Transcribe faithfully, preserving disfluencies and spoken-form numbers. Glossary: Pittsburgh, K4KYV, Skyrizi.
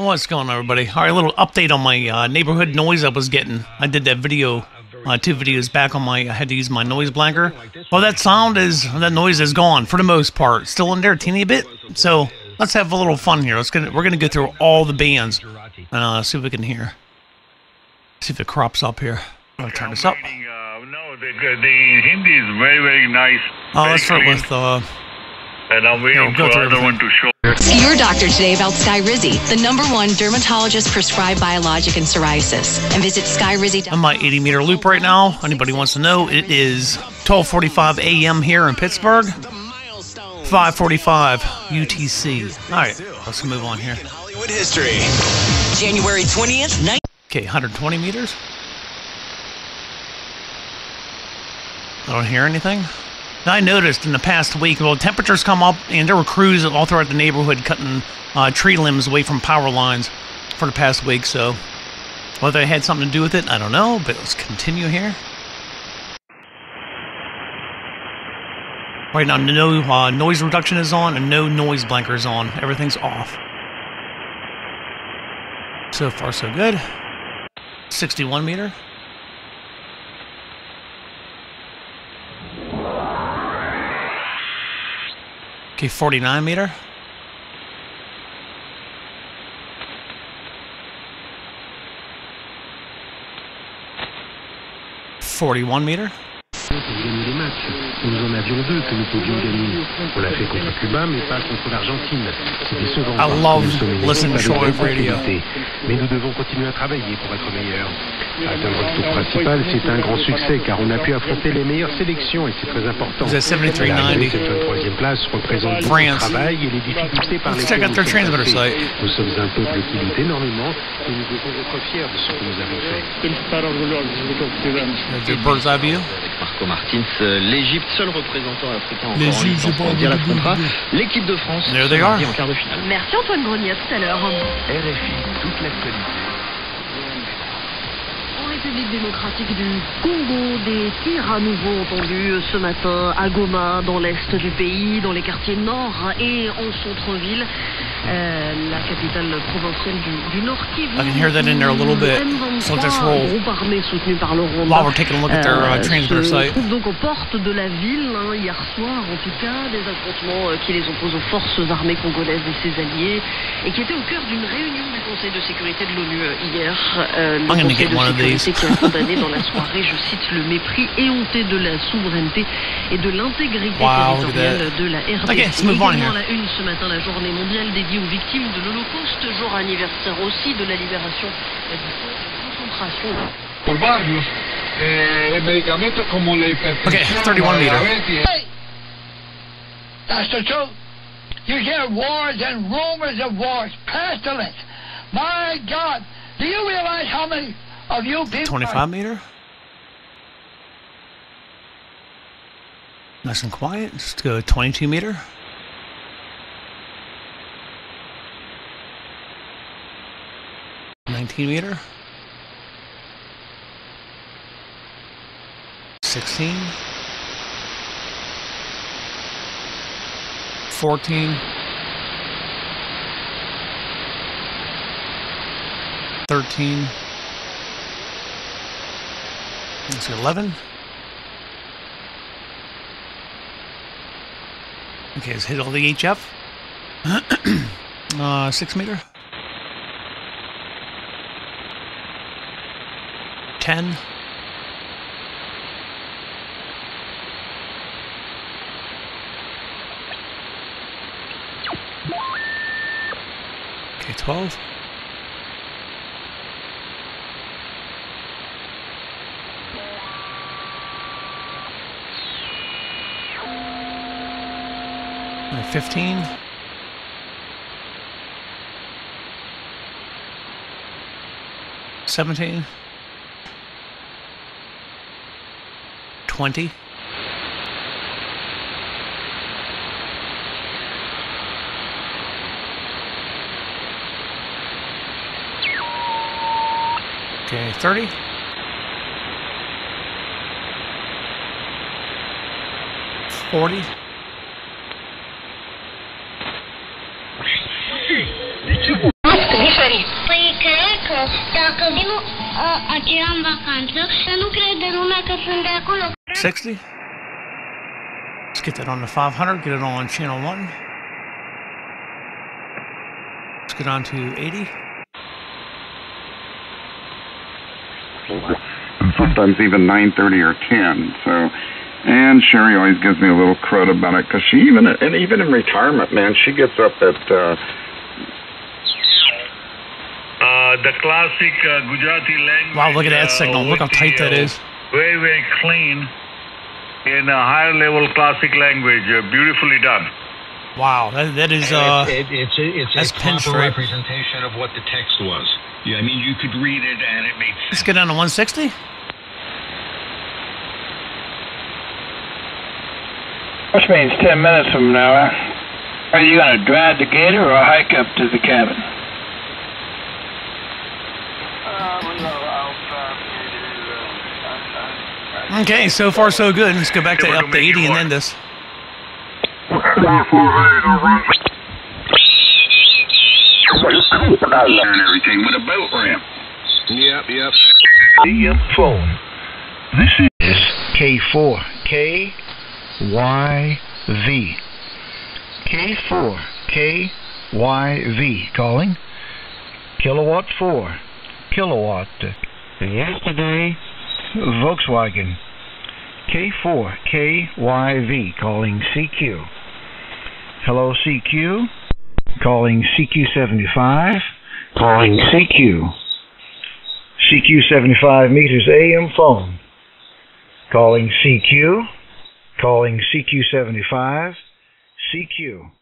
What's going on, everybody? All right, a little update on my uh, neighborhood noise I was getting. I did that video uh, two videos back on my, I had to use my noise blanker. Well, that sound is, that noise is gone for the most part. Still in there a teeny bit. So let's have a little fun here. Let's get, we're going to go through all the bands. Uh, see if we can hear. See if it crops up here. I'm going to turn this up. No, the, the Hindi is very, very nice. Oh, let's start with, uh... and I'm waiting for another one to show. See your doctor today about Skyrizi, the number one dermatologist prescribed biologic in psoriasis. And visit Skyrizi dot com. On my eighty meter loop right now, anybody wants to know, it is twelve forty-five a m here in Pittsburgh. five forty-five U T C. All right, let's move on here. Hollywood history. January twentieth, night. Okay, one hundred twenty meters. I don't hear anything. I noticed in the past week, well, temperatures come up, and there were crews all throughout the neighborhood cutting uh, tree limbs away from power lines for the past week, so whether it had something to do with it, I don't know, but let's continue here. Right now, no uh, noise reduction is on, and no noise blanker is on. Everything's off. So far, so good. sixty-one meter. Okay, forty-nine meter. forty-one meter. I love listening to shortwave radio. Mais nous devons continuer à travailler pour être meilleurs. Atteindre le tour principal, c'est un grand succès car on a pu affronter les meilleures sélections et c'est très important. seventy-three ninety. France. Let's check out their transmitter site. Nous sommes un peuple qui lutte énormément et nous devons être fiers de ce que nous avons fait. The bird's eye view. Marco Martins, l'Égypte, seul représentant africain encore en lice pour mondial affrontera l'équipe de France en quart de finale. Merci Antoine Grenier, tout à l'heure. R F I, toute l'actualité. République démocratique du Congo, des tirs à nouveau entendus ce matin à Goma, dans l'est du pays, dans les quartiers nord et en centre-ville, euh, la capitale provinciale du, du Nord Kivu. I can hear that in there a little bit. So just roll. Groupe armé soutenu par le Rwanda. While we're taking a look at their uh, transmitter site. Donc aux portes de la ville hein, hier soir, en tout cas, des affrontements euh, qui les opposent aux forces armées congolaises et ses alliés, et qui étaient au cœur d'une réunion du Conseil de sécurité de l'ONU hier. Euh, I'm going to get one of these. Qui a condamné dans la soirée, je cite, le mépris éhonté de la souveraineté et de l'intégrité territoriale de la R D C. Okay, let's move on here. La une ce matin, la journée mondiale dédiée aux victimes de l'Holocauste, jour anniversaire aussi de la libération du camp de concentration. Pour barrios, les médicaments comme l'hypertension. Okay, thirty-one meters. Hey, that's the truth. You hear wars and rumors of wars, pestilence. My God, do you realize how many of you people? twenty-five meter. Nice and quiet. Let's go twenty-two meter. nineteen meter. sixteen. fourteen. thirteen. Let's see, eleven. Okay, let's hit all the H F. uh, six meter. ten. Okay, twelve. fifteen. seventeen. twenty. Okay, thirty. forty. Dacă vin uh, aceea în vacanță, să nu crede lumea că sunt de acolo. sixty. Let's get that on the five hundred, get it on channel one. Let's get on to eighty. And sometimes even nine thirty or ten, so... And Sherry always gives me a little crud about it, because she even, and even in retirement, man, she gets up at, uh... Uh, the classic uh, Gujarati language... Wow, look at that uh, signal. Look how tight the, that is. Very, very clean in a higher-level classic language. Uh, beautifully done. Wow, that, that is, uh... It, it, it's it's, it's a proper representation of what the text was. Yeah, I mean, you could read it, and it made sense. Let's get down to one sixty. Which means ten minutes from now. Are you going to drive the gator or hike up to the cabin? Okay, so far so good. Let's go back to up to eighty and end this. And everything with a boat ramp. Yep, yep. The phone. This is K four K. Y V. K four K Y V calling. Kilowatt four. Kilowatt. Yesterday. Volkswagen. K four K Y V calling C Q. Hello C Q. Calling C Q seventy-five. Calling C Q. C Q seventy-five meters A M phone. Calling C Q. Calling C Q seventy-five, C Q.